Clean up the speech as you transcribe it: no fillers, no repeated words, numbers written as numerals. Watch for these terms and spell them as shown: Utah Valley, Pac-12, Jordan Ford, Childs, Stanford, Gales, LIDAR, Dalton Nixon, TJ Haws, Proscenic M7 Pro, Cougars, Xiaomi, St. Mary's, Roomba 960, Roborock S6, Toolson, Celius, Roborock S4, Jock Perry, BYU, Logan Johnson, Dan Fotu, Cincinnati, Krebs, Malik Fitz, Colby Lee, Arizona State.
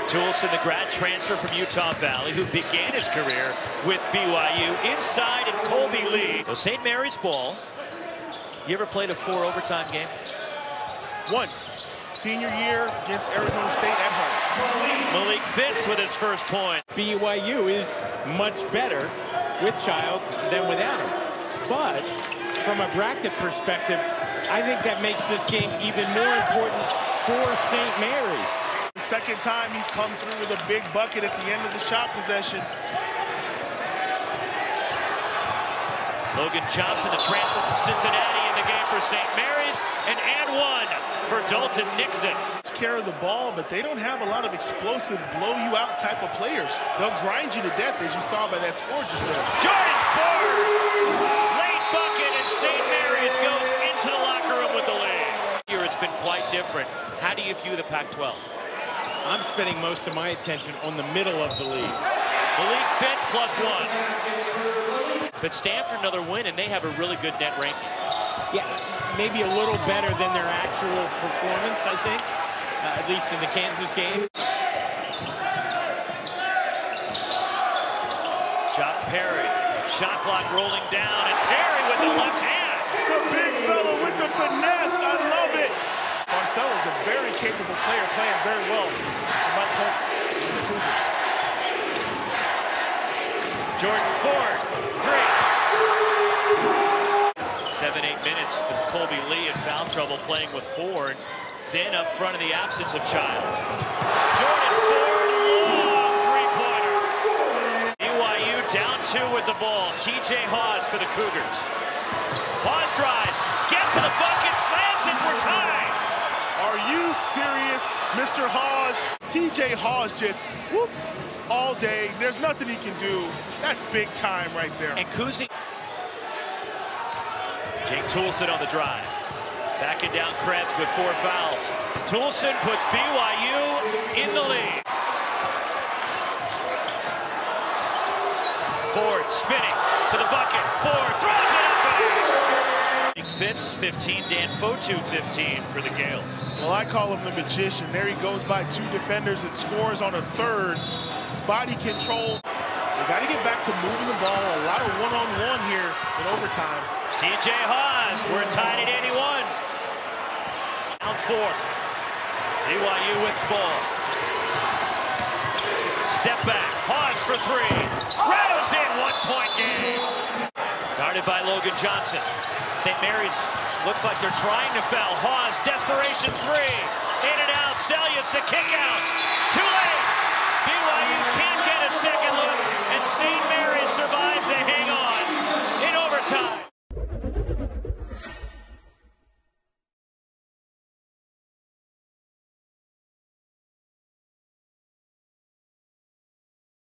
kick. Toolson, the grad transfer from Utah Valley, who began his career with BYU. Inside, and Colby Lee. So St. Mary's ball. You ever played a four-overtime game? Once. Senior year against Arizona State at home. Malik Fitz with his first point. BYU is much better with Childs than without him. But from a bracket perspective, I think that makes this game even more important for St. Mary's. The second time he's come through with a big bucket at the end of the shot possession. Logan Johnson, the transfer from Cincinnati, in the game for St. Mary's, and add one for Dalton Nixon. It's care of the ball, but they don't have a lot of explosive, blow-you-out type of players. They'll grind you to death, as you saw by that score just there. Jordan Ford, late bucket, and St. Mary's goes into the locker room with the lead. Here it's been quite different. How do you view the Pac-12? I'm spending most of my attention on the middle of the league. Malik Fitz +1. But Stanford, another win, and they have a really good net ranking. Yeah, maybe a little better than their actual performance, I think, at least in the Kansas game. Jock Perry, shot clock rolling down, and Perry with the left hand. The big fella with the finesse, I love it. Marcelo's a very capable player, playing very well. The Cougars. Jordan Ford. 7-8 minutes is Colby Lee in foul trouble, playing with Ford, then up front in the absence of Childs. Jordan Ford, long three-pointer. BYU down two with the ball. TJ Haws for the Cougars. Haws drives, gets to the bucket, slams it for time. Are you serious, Mr. Haws? TJ Haws just whoop all day. There's nothing he can do. That's big time right there. And Kuzi. Jake Toolson on the drive. Back it down, Krebs with four fouls. Toolson puts BYU in the lead. Ford spinning to the bucket. Ford throws it up and in. Fitz 15, Dan Fotu 15 for the Gales. Well, I call him the magician. There he goes by two defenders and scores on a third. Body control. They got to get back to moving the ball. A lot of one-on-one here in overtime. TJ Haws, we're tied at 81. Down four. BYU with the ball. Step back. Haws for three. Rattles in, one-point game. Guarded by Logan Johnson. St. Mary's looks like they're trying to foul. Haws, desperation three. In and out. Celius, the kick out.